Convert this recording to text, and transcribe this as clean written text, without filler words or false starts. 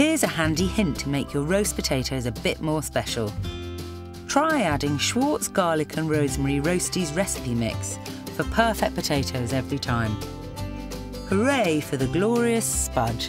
Here's a handy hint to make your roast potatoes a bit more special. Try adding Schwartz Garlic and Rosemary Roasties Recipe Mix for perfect potatoes every time. Hooray for the glorious spudge!